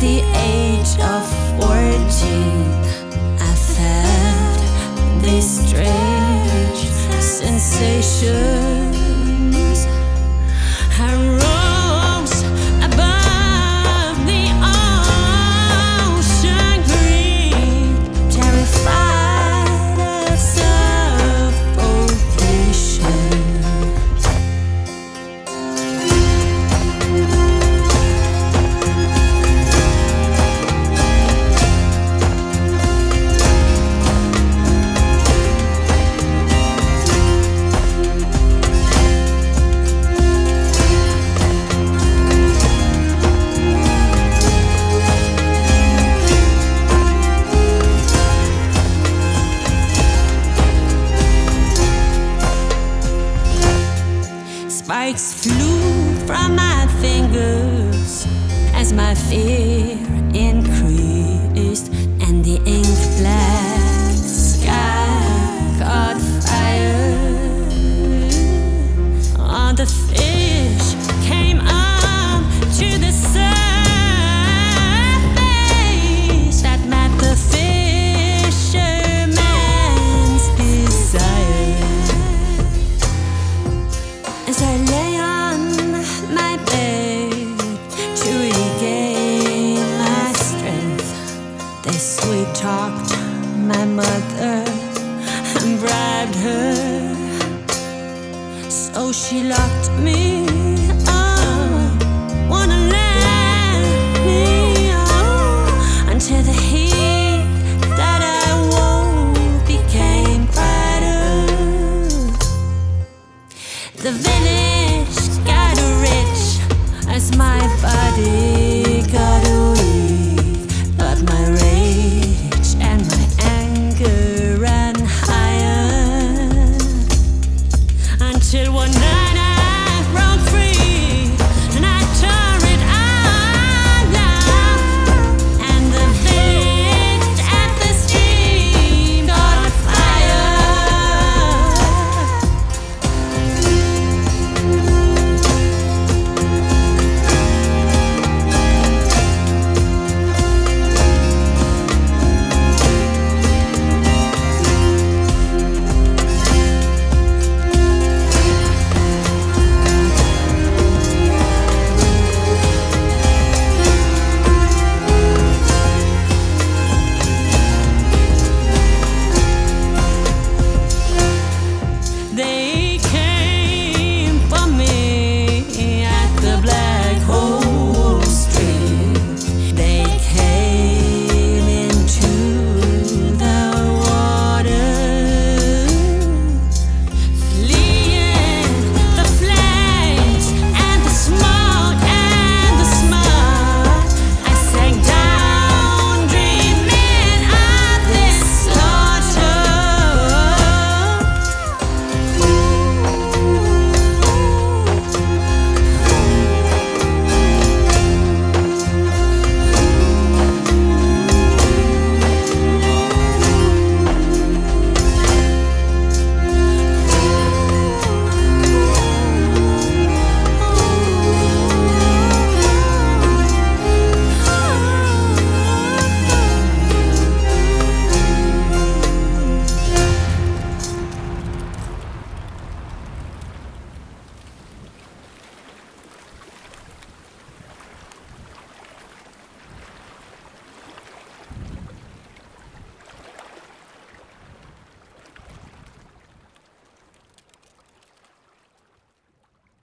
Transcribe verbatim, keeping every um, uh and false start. the age of fourteen, I've had these strange sensations. I Spikes flew from my fingers as my fear increased, and the ink black sky caught fire. All the fish came up to the surface that met the fisherman's desire. As I lay on my bed to regain my strength, they sweet-talked my mother and bribed her, so she locked me